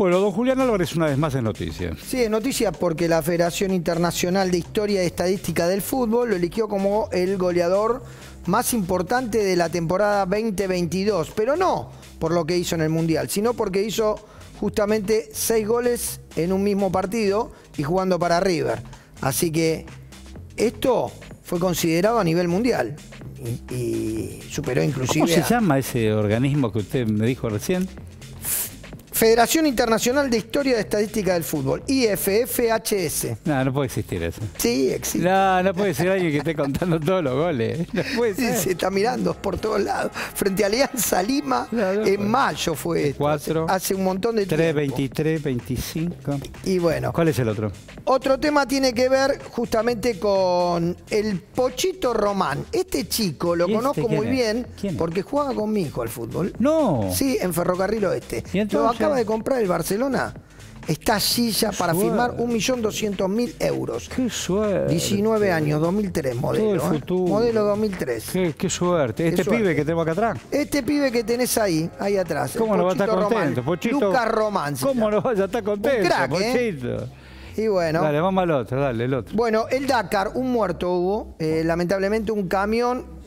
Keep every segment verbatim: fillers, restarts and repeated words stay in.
Bueno, don Julián Álvarez una vez más en noticia. Sí, es noticia porque la Federación Internacional de Historia y Estadística del Fútbol lo eligió como el goleador más importante de la temporada veinte veintidós. Pero no por lo que hizo en el Mundial, sino porque hizo justamente seis goles en un mismo partido y jugando para River. Así que esto fue considerado a nivel mundial. Y, y superó inclusive... ¿Cómo se a... llama ese organismo que usted me dijo recién? Federación Internacional de Historia y Estadística del Fútbol, I F F H S. No, no puede existir eso. Sí, existe. No, no puede ser alguien que esté contando todos los goles. No puede ser. Sí, se está mirando por todos lados. Frente a Alianza Lima, no, no en puede. mayo fue esto. cuatro, hace, hace un montón de tiempo. tres, veintitrés, veinticinco. Y bueno. ¿Cuál es el otro? Otro tema tiene que ver justamente con el Pochito Román. Este chico lo conozco muy bien porque jugaba con mi hijo al fútbol. No. Sí, en Ferrocarril Oeste. ¿Y entonces? De comprar el Barcelona, está allí ya para firmar un millón doscientos mil euros. ¡Qué suerte! diecinueve años, dos mil tres, modelo. Todo el futuro. ¿Eh? Modelo dos mil tres. ¡Qué, qué suerte! Este qué suerte. pibe que tengo acá atrás. Este pibe que tenés ahí, ahí atrás. ¿Cómo no va a estar contento, Pochito? Lucas Román. ¿Cómo no vaya a estar contento, crack, Pochito? ¿Eh? Y bueno. Dale, vamos al otro, dale, el otro. Bueno, el Dakar, un muerto hubo. Eh, lamentablemente un camión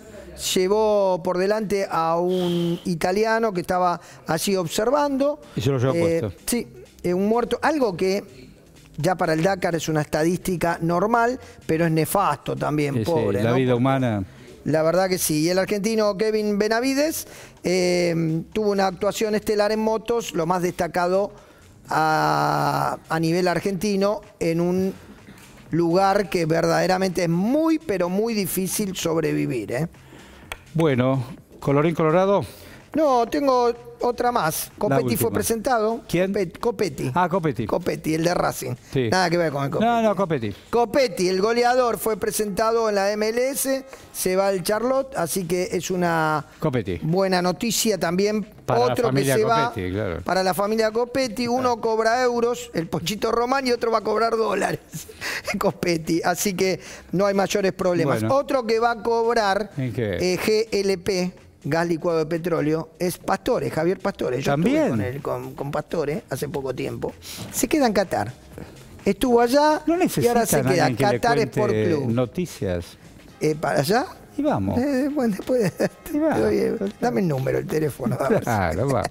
llevó por delante a un italiano que estaba allí observando. Y se lo llevó eh, puesto. Sí, eh, un muerto. Algo que ya para el Dakar es una estadística normal, pero es nefasto también, sí, pobre. Sí, la ¿no? vida humana. La verdad que sí. Y el argentino Kevin Benavides eh, tuvo una actuación estelar en motos, lo más destacado a, a nivel argentino en un lugar que verdaderamente es muy, pero muy difícil sobrevivir, ¿eh? Bueno, ¿colorín colorado? No, tengo otra más. Copetti fue presentado. ¿Quién? Copetti. Ah, Copetti. Copetti, el de Racing. Sí. Nada que ver con el Copetti. No, no, Copetti. Copetti, el goleador, fue presentado en la M L S. Se va al Charlotte, así que es una Copetti. buena noticia también. Para otro la que se Copetti, va claro. para la familia Copetti. Uno cobra euros, el Pochito Román, y otro va a cobrar dólares. Copetti, así que no hay mayores problemas. Bueno. Otro que va a cobrar eh, G L P. Gas licuado de petróleo, es Pastores, Javier Pastores. Yo ¿También? estuve con, él, con, con Pastores hace poco tiempo. Se queda en Qatar. Estuvo allá no y ahora se queda en Qatar Sport Club. Noticias. Eh, ¿Para allá? Y vamos. Eh, bueno, después, y va. doy, eh, dame el número, el teléfono. Claro, va.